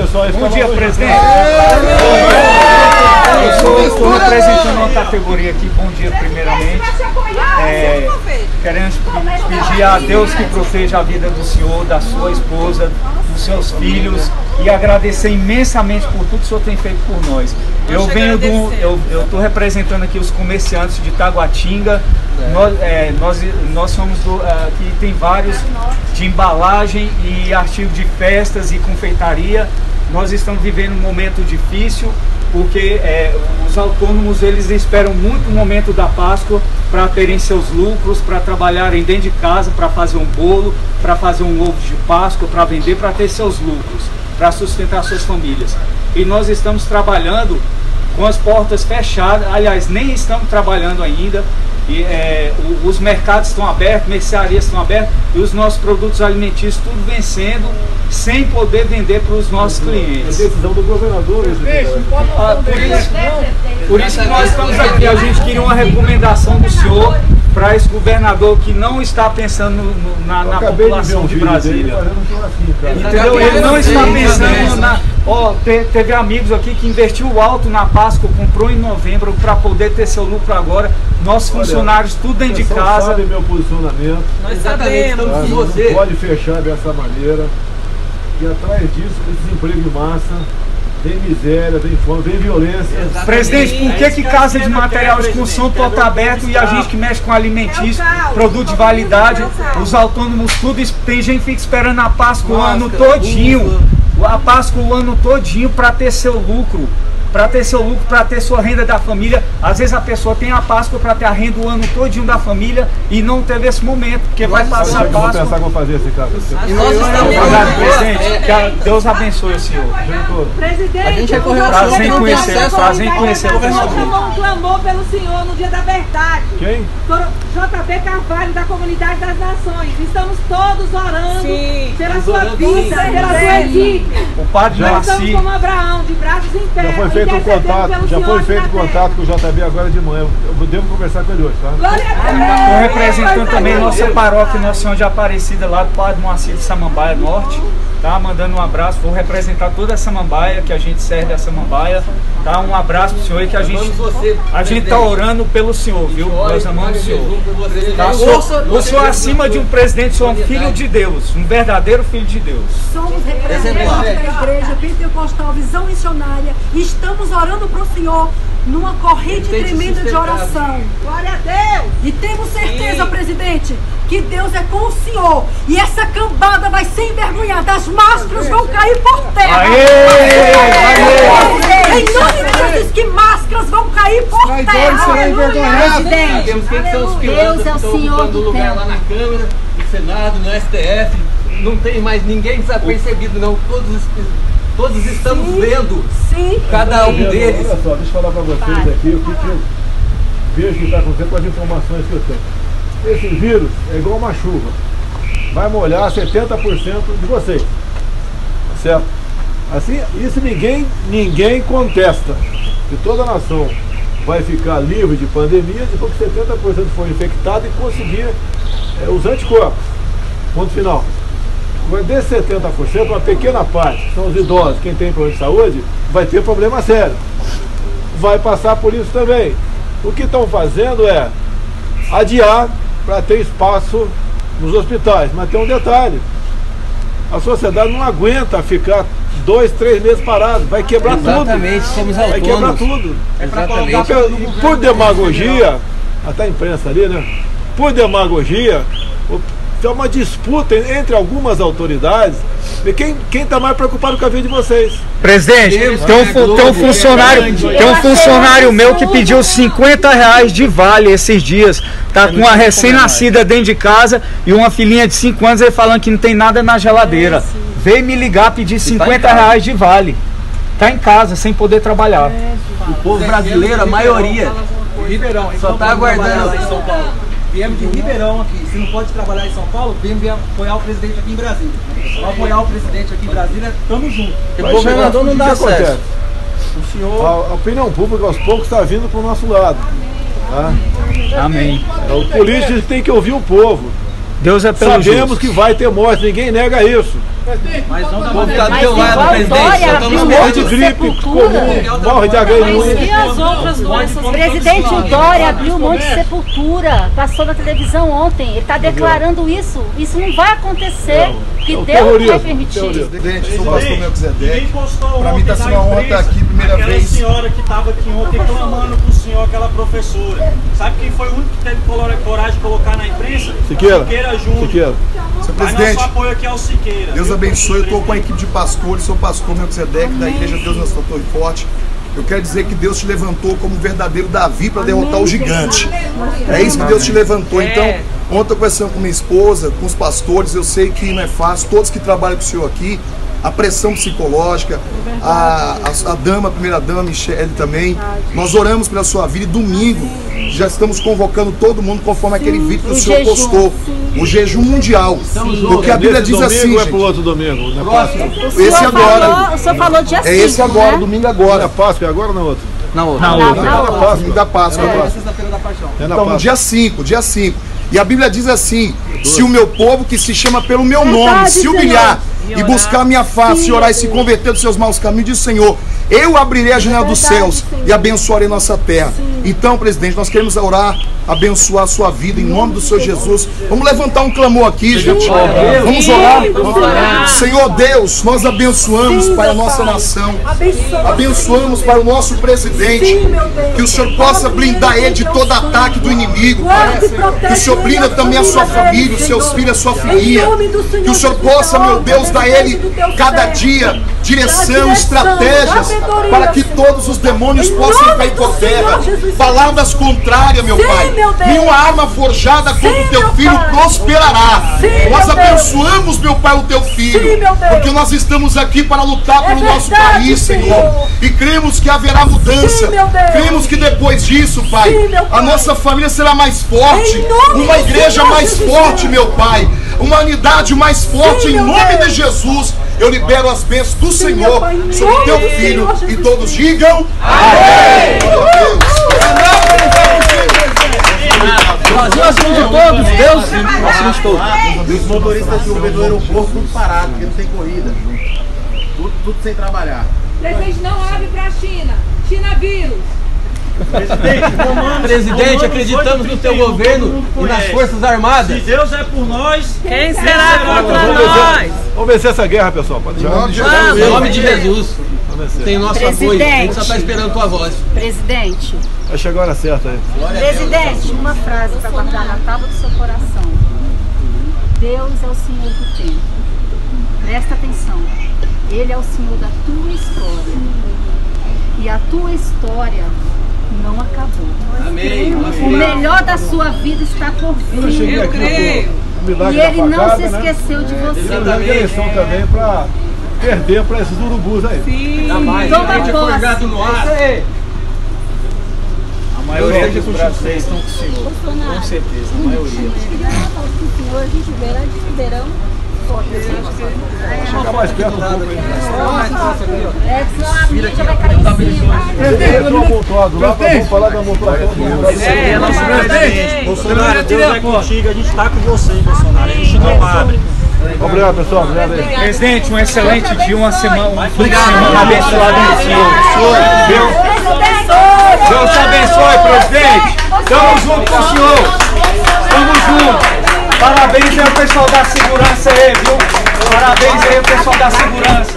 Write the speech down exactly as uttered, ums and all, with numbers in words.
pessoal. Bom dia, presidente. Eu estou representando uma categoria aqui. Bom dia, primeiramente. É, queremos pedir a Deus que proteja a vida do senhor, da sua esposa, dos seus filhos e agradecer imensamente por tudo que o senhor tem feito por nós. Eu venho do, eu estou representando aqui os comerciantes de Taguatinga. Nós, é, nós, nós somos do, aqui tem vários de embalagem e artigo de festas e confeitaria. Nós estamos vivendo um momento difícil, porque é, os autônomos eles esperam muito o momento da Páscoa para terem seus lucros, para trabalharem dentro de casa, para fazer um bolo, para fazer um ovo de Páscoa, para vender, para ter seus lucros, para sustentar suas famílias. E nós estamos trabalhando com as portas fechadas, aliás, nem estamos trabalhando ainda, e, é, os mercados estão abertos, mercearias estão abertas, e os nossos produtos alimentícios tudo vencendo, sem poder vender para os nossos clientes. É decisão do governador. Por isso que nós estamos aqui, a gente queria uma recomendação do senhor para esse governador que não está pensando no, na, na população de, de Brasília. Dele, entendeu? Ele não está pensando na... Ó, te, teve amigos aqui que investiu alto na Páscoa, comprou em novembro para poder ter seu lucro agora. Nossos Olha, funcionários tudo dentro de casa. Sabe meu posicionamento. Nós sabemos que tá? você... Não pode fechar dessa maneira. E atrás disso, desemprego em massa... Vem miséria, vem fome, vem violência. Exatamente. Presidente, por que que casa de material de construção total aberto e a gente que mexe com alimentício, produto de validade, os autônomos, tudo, tem gente que fica esperando a Páscoa o ano todinho, a Páscoa o ano todinho para ter seu lucro, para ter seu lucro, para ter sua renda da família. Às vezes a pessoa tem a Páscoa para ter a renda o ano todinho da família e não teve esse momento, porque vai passar a Páscoa. Pensar como fazer esse caso. E nós estamos presidente, Deus abençoe o senhor. Presidente, a gente é prazer em conhecer, prazer em conhecer o senhor. Clamou pelo senhor no dia da verdade. Quem? J P Carvalho da Comunidade das Nações. Estamos todos orando pela sua vida, pela sua equipe. O Padre Moacir. Nós estamos como Abraão, de braços em pé. Um contato, já foi feito contato com o J B agora de manhã. Eu devo conversar com ele hoje, tá? Estou representando também nossa paróquia Nossa Senhora de Aparecida lá do Padre Moacir de Samambaia Norte. Tá? Mandando um abraço, vou representar toda a Samambaia, que a gente serve a Samambaia. Tá? Um abraço pro senhor, que a gente a gente tá orando pelo senhor, viu? Nós amamos o senhor. Tá? O senhor acima de um presidente, o senhor é um filho de Deus, um verdadeiro filho de Deus. Somos representantes da Igreja Pentecostal Visão Missionária e estamos orando para o senhor numa corrente tremenda de oração. Glória a Deus! E temos certeza, Sim. presidente, que Deus é com o senhor. E essa cambada vai ser envergonhada. As máscaras vão cair por terra. Aê, aê, aê, aê, em nome de Jesus, que máscaras vão cair por terra. Presidente, Deus é o senhor do tempo. Lá na Câmara, no Senado, no S T F, não tem mais ninguém desapercebido, não. Todos os Todos estamos sim, vendo sim. cada um vendo. deles. Olha só, deixa eu falar para vocês Pare. aqui o que, que eu vejo que está acontecendo com as informações que eu tenho. Esse vírus é igual uma chuva. Vai molhar setenta por cento de vocês. Certo? Assim, isso ninguém, ninguém contesta. Que toda a nação vai ficar livre de pandemia se for que setenta por cento for infectado e conseguir é, os anticorpos. Ponto final. Desse setenta por cento, uma pequena parte, que são os idosos, quem tem problema de saúde, vai ter problema sério. Vai passar por isso também. O que estão fazendo é adiar para ter espaço nos hospitais. Mas tem um detalhe, a sociedade não aguenta ficar dois, três meses parado, vai quebrar Exatamente, tudo. Somos vai quebrar tudo. É Exatamente. Pra, por demagogia, até a imprensa ali, né? Por demagogia, o Então é uma disputa entre algumas autoridades e quem está mais preocupado com a vida de vocês. Presidente, Deus, tem, um, Globo, tem um funcionário, tem um funcionário meu que pediu cinquenta reais de vale esses dias. Tá com uma recém-nascida dentro de casa e uma filhinha de cinco anos aí falando que não tem nada na geladeira. Veio me ligar pedir cinquenta reais de vale. Tá em casa, sem poder trabalhar. O povo brasileiro, a maioria, Ribeirão, só tá aguardando em São Paulo. Viemos de Ribeirão aqui, se não pode trabalhar em São Paulo, viemos apoiar o presidente aqui em Brasília. Para apoiar o presidente aqui em Brasília, estamos juntos. O governador não dá acesso. O senhor... A, a opinião pública aos poucos está vindo para o nosso lado. Tá? Amém. O político tem que ouvir o povo. Deus é pelo justo. Sabemos que vai ter morte, ninguém nega isso. Mas não morre de gripe comum, morre de H I V. E as outras doenças? O presidente Dória abriu um monte de sepultura, passou na televisão ontem, ele está declarando isso. Isso não vai acontecer, que Deus não vai permitir. Presidente, sou o pastor Melchizedek. Para mim está sendo uma honra estar aqui, primeira vez. Aquela senhora que estava aqui ontem clamando para o senhor, aquela professora. Sabe quem foi o único que teve coragem de colocar na imprensa? Siqueira. Siqueira Júnior. Senhor presidente, nosso apoio aqui ao Siqueira. Deus abençoe, eu estou com a equipe de pastores, sou o pastor Melchizedek da Igreja Deus na Sua Torre Forte. Eu quero dizer que Deus te levantou como verdadeiro Davi para derrotar o gigante. É isso que Deus te levantou. Então, ontem eu conversando com minha esposa, com os pastores, eu sei que não é fácil, todos que trabalham com o senhor aqui, a pressão psicológica, a, a, a dama, a primeira dama, Michelle também. Nós oramos pela sua vida e domingo já estamos convocando todo mundo conforme aquele vídeo que o senhor postou. O jejum mundial. Porque a Bíblia diz assim, gente. Esse agora. O senhor falou dia cinco, né? É esse agora, domingo agora. Na Páscoa, agora ou na outra? Na outra. Na outra. Domingo da Páscoa. Então, no dia cinco, dia cinco. E a Bíblia diz assim, se o meu povo que se chama pelo meu nome se humilhar e buscar a minha face, e orar e se converter dos seus maus caminhos, diz o Senhor, eu abrirei a janela dos céus e abençoarei nossa terra. Então, presidente, nós queremos orar, abençoar a sua vida, em nome do Senhor Jesus. Vamos levantar um clamor aqui, gente. Vamos orar. Senhor Deus, nós abençoamos para a nossa nação, abençoamos para o nosso presidente, que o Senhor possa blindar ele de todo ataque do inimigo, que o Senhor blinda também a sua família, os seus filhos, a sua filhinha, que o Senhor possa, meu Deus, dar a ele cada dia direção, estratégias, para que todos os demônios possam cair por terra. Palavras contrárias, meu Pai. Nenhuma arma forjada contra o teu filho prosperará. Nós abençoamos, meu Pai, o teu filho, porque nós estamos aqui para lutar pelo nosso país, Senhor. E cremos que haverá mudança. Cremos que depois disso, Pai, a nossa família será mais forte, uma igreja mais forte, meu Pai. Uma unidade mais forte, em nome de Jesus. Eu libero as bênçãos do Senhor sobre o teu filho e todos digam amém! Brasil acima de todos, Deus acima de todos. Os motoristas de Uber do aeroporto tudo parado, porque não tem corrida. Tudo, tudo sem trabalhar. Presidente, não abre pra China. China vírus. Presidente, Romano, Presidente Romano, acreditamos no teu governo e nas forças armadas. Se Deus é por nós, quem será contra nós? Vamos vencer essa guerra, pessoal. Pode ah, em nome de Jesus. Tem nosso Presidente, apoio. A gente só está esperando tua voz. Presidente. Vai chegar a hora certa aí. Presidente, uma frase para guardar na tábua do seu coração. Deus é o Senhor do tempo. Presta atenção. Ele é o Senhor da tua história. E a tua história não acabou. Amém. O melhor da sua vida está por vir. Eu creio. E ele não se esqueceu de você. Ele dá direção também para perder para esses urubus aí. Sim. Toma posse. A maioria dos brasileiros estão com o senhor. Com certeza, a maioria. A gente vê lá de Ribeirão. Fica mais perto um pouco aí. É, presidente, Bolsonaro, Deus é contigo, a gente está com você, Bolsonaro, a gente não abre. Obrigado, pessoal. Presidente, um excelente dia, uma semana abençoada no Senhor. Deus te abençoe, presidente. Estamos juntos com o senhor. Estamos juntos. Parabéns aí ao pessoal da segurança aí, viu? Parabéns aí ao pessoal da segurança.